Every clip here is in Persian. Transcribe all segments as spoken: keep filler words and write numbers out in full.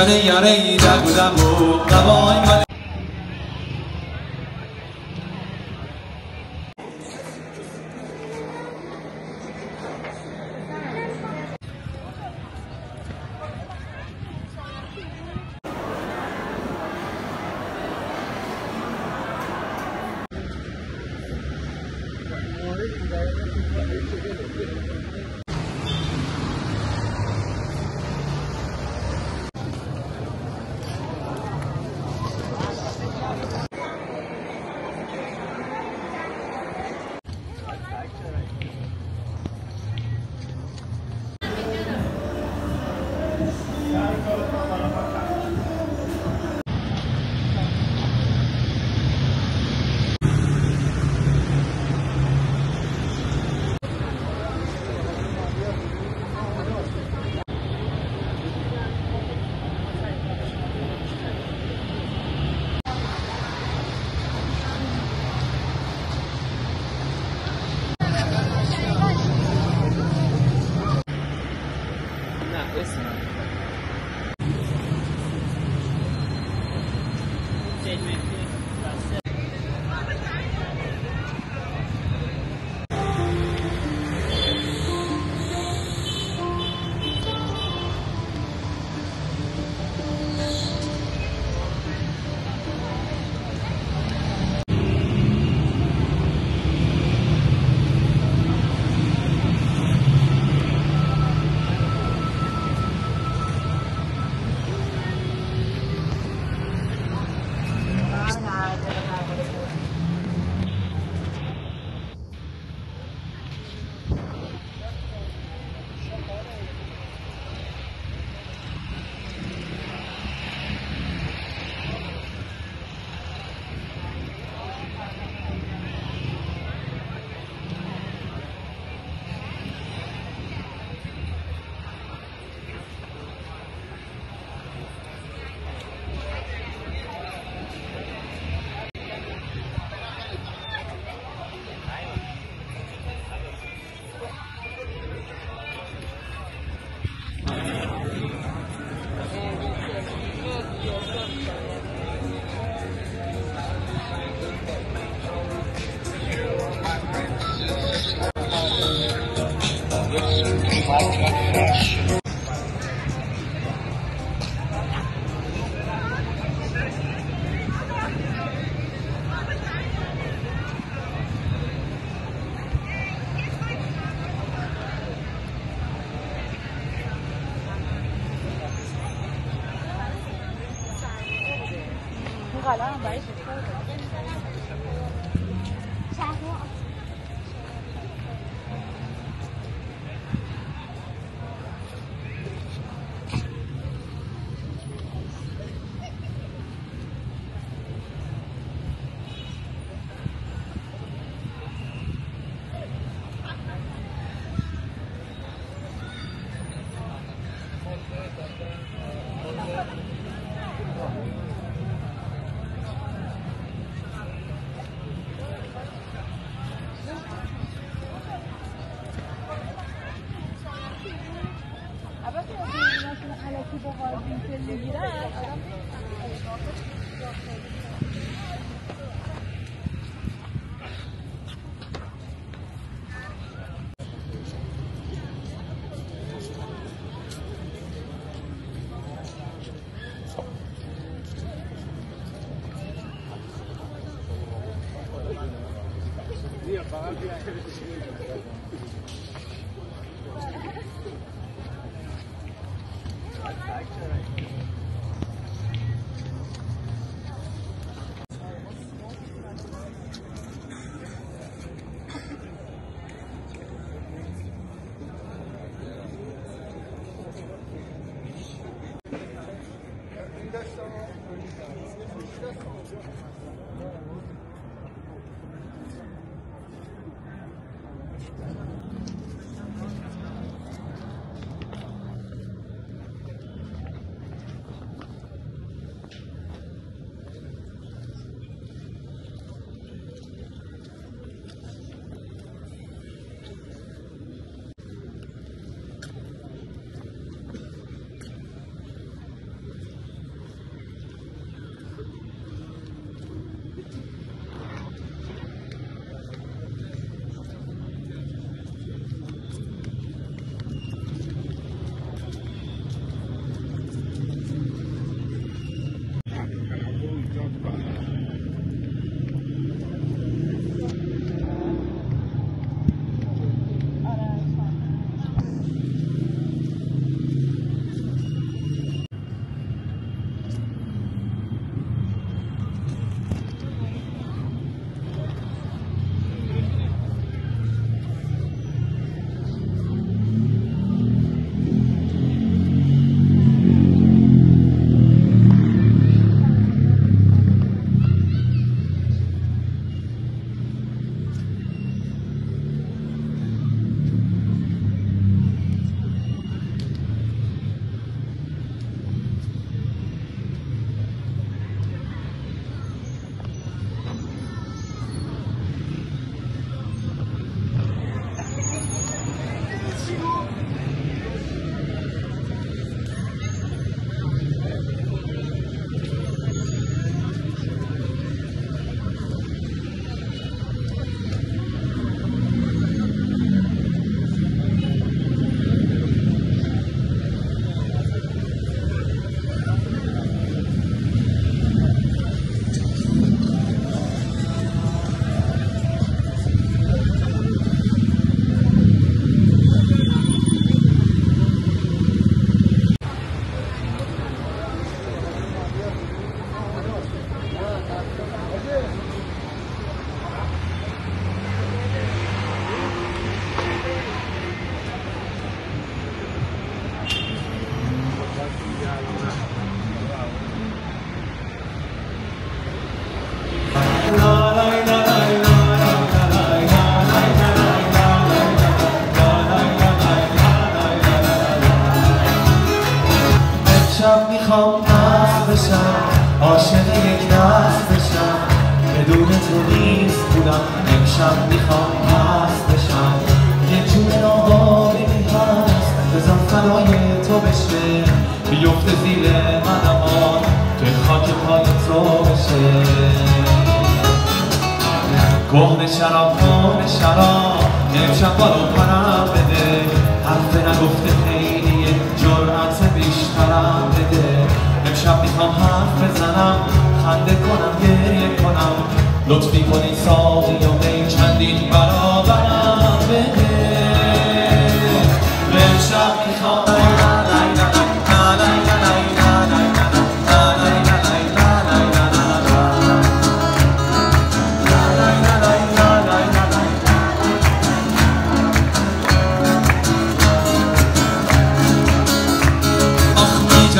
اشاره یاره در بودم و قبای من بشم، میخوام نفت بشم، عاشق یک دست بشم، بدون تو نیست بودم، امشب میخوام مست بشم، یه جون آقایی هست بزن فنای تو بشه، بیفته زیر منم آن که خاک پای تو بشه. کهن شراب کهن شراب امشب بالو پرم بده، حرف نگفته خیلیه جرأت بیشترم بده، امشب میخوام حرف بزنم، خنده کنم، گریه کنم، لطفی کنی ساقی و می چندین برابرم بده. امشب میخوام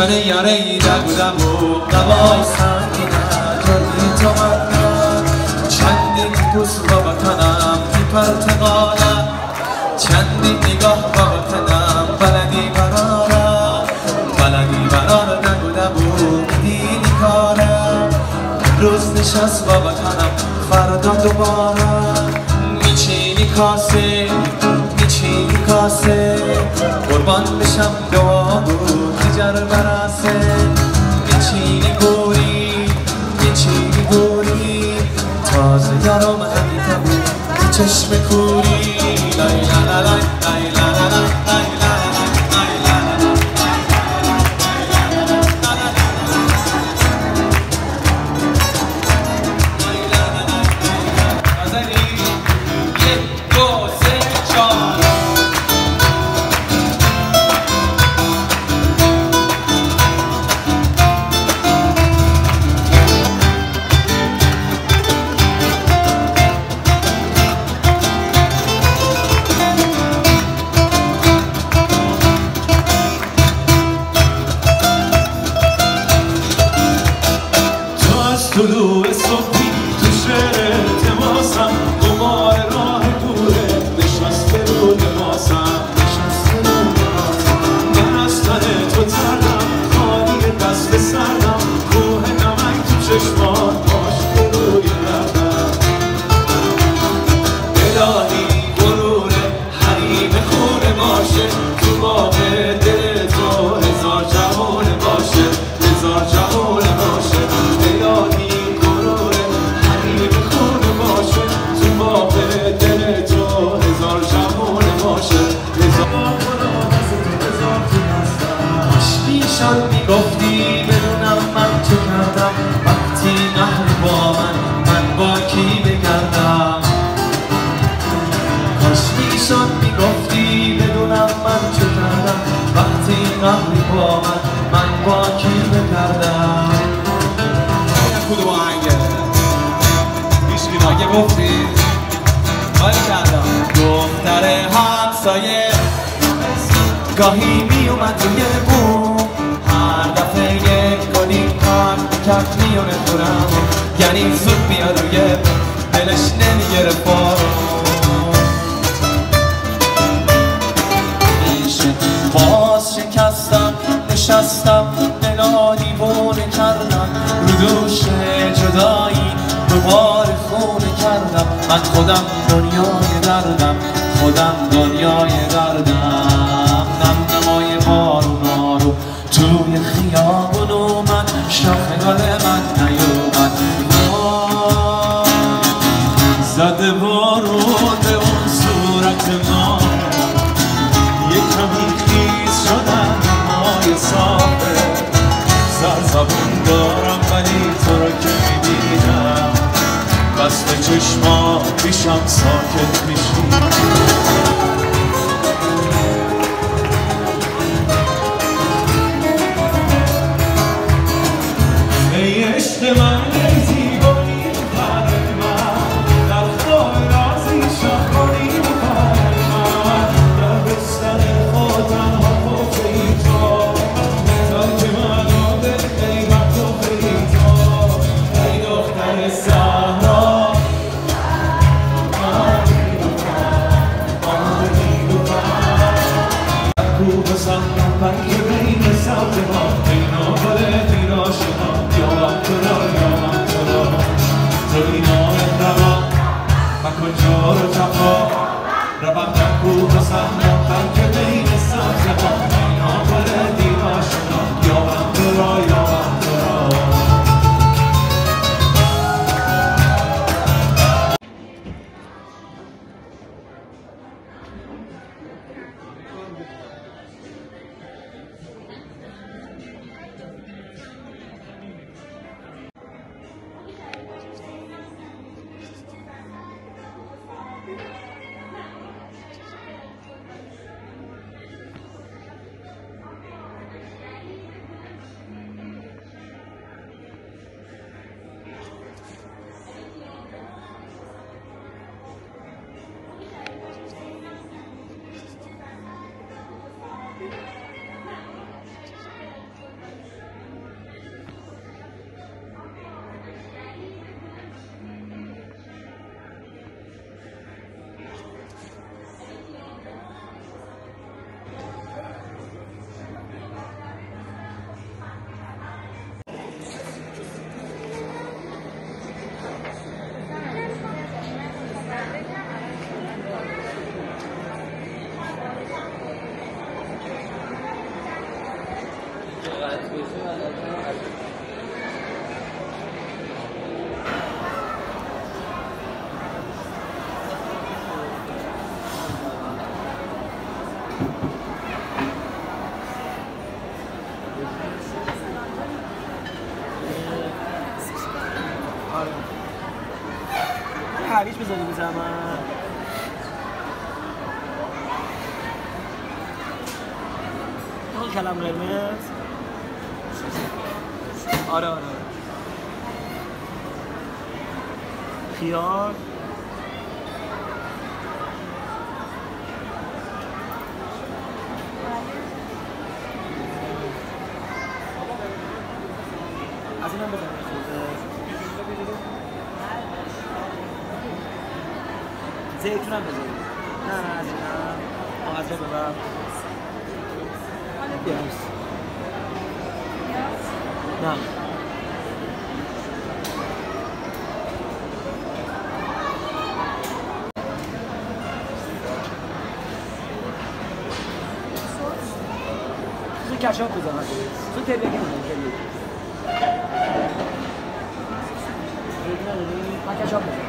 یاره یاره ایده بودم و قبای سنگینه جردی تو مدنم، چندین بوس با وطنم میپرت قالم، چندین نگاه با وطنم بلدی برارم، بلدی برار نبودم و دیدی کارم، روز نشست با وطنم فردا دوباره میچینی کاسه، میچینی کاسه، قربان بشم دعا بود جر براسه، میچینی گوری، میچینی گوری، تازه یارم همی تبود که چشم کوری. لای لا لای لای لا لای لای لای لای لای لای لای لای گاهی میومد روی بوم، هر دفعه یک گلی پرد کرد میونه دورم، یعنی زود بیاد روی دلش نمیگره بارم، باز شکستم نشستم دلا دیوونه کردم، رو دوش جدایی دوبار خونه کردم، من خودم دنیای دردم، خودم دنیای دردم، نمای بارونا رو توی خیابون اومد، شاخگال من نیومد، زده بارون به اون صورت ما، یک کمی خیز شدن مای صافه، سرزبون دارم ولی تو رو که میبینم، بسته چشما پیشم ساکت میشی. عشق من زیبایی فرق من، در خواه رازی شخانی فرق من، در بستر خود تنها خوفه ای تا، ترک من آده قیمت و خیتا، ای دختر صحرا من بیدو من. هویج بزنیم بزنم اون کلم قرمز. آره آره خیار از اینم بزنم زیتون هم بزنیم. نه نه از اینم آغازه ببرم بیارست. نه سوز کچاپ بزنم سوز تریاکی بزنم تریاکی تریاکی نداریم من کچاپ بزنم.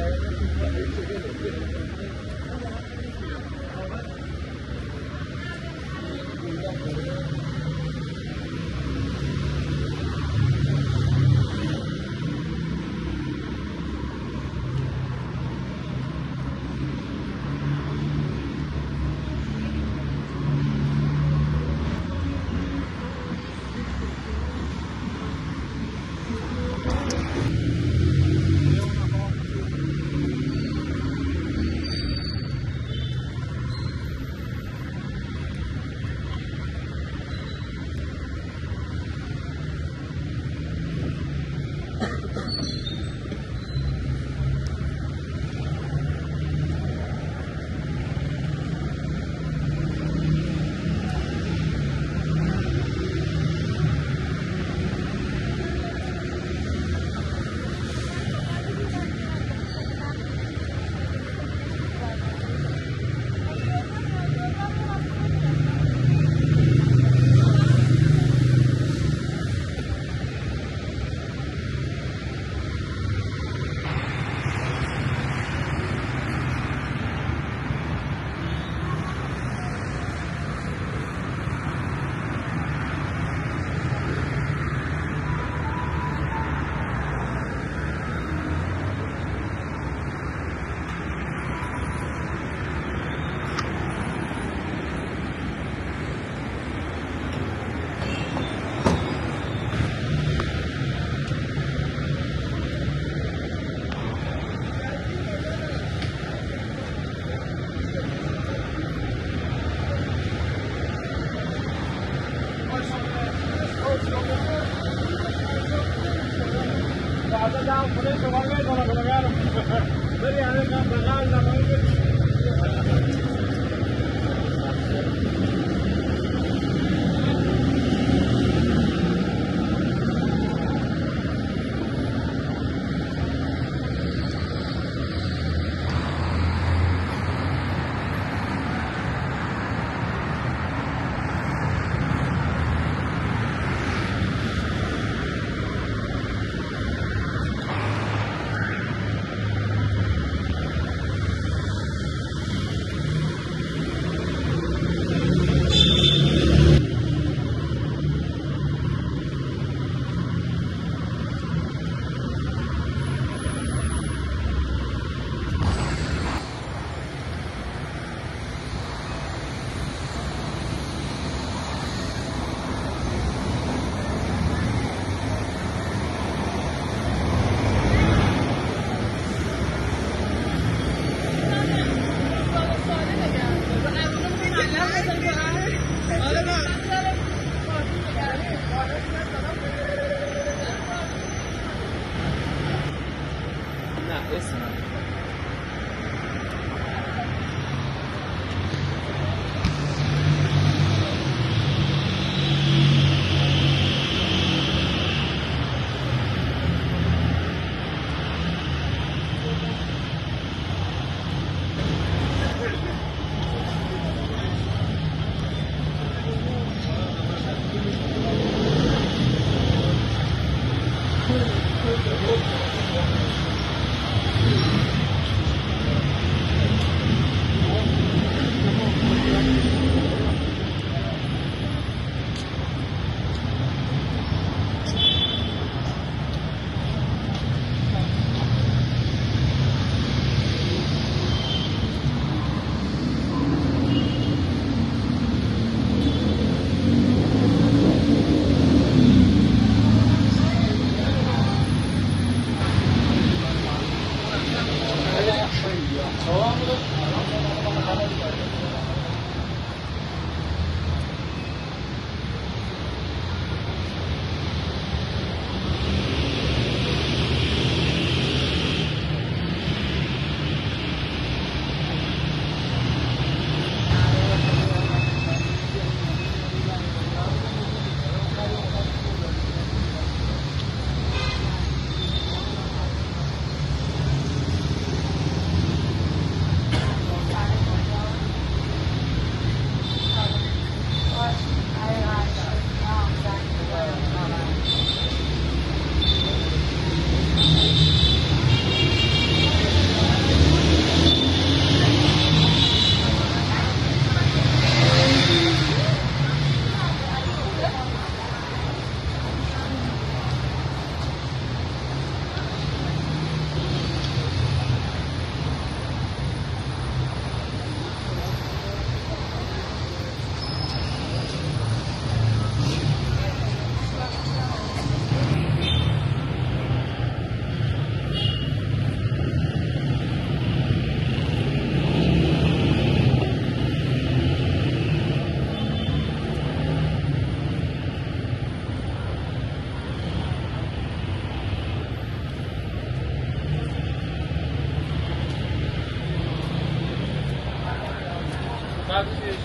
Thank you.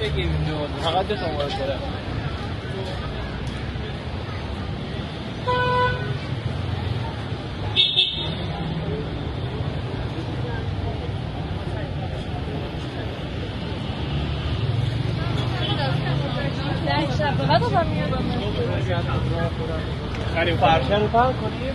بگیر اینجا فقط دو تا مورد داره. فقط هم میاد خریم فرشه رو پر کنیم.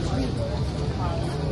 Thank you.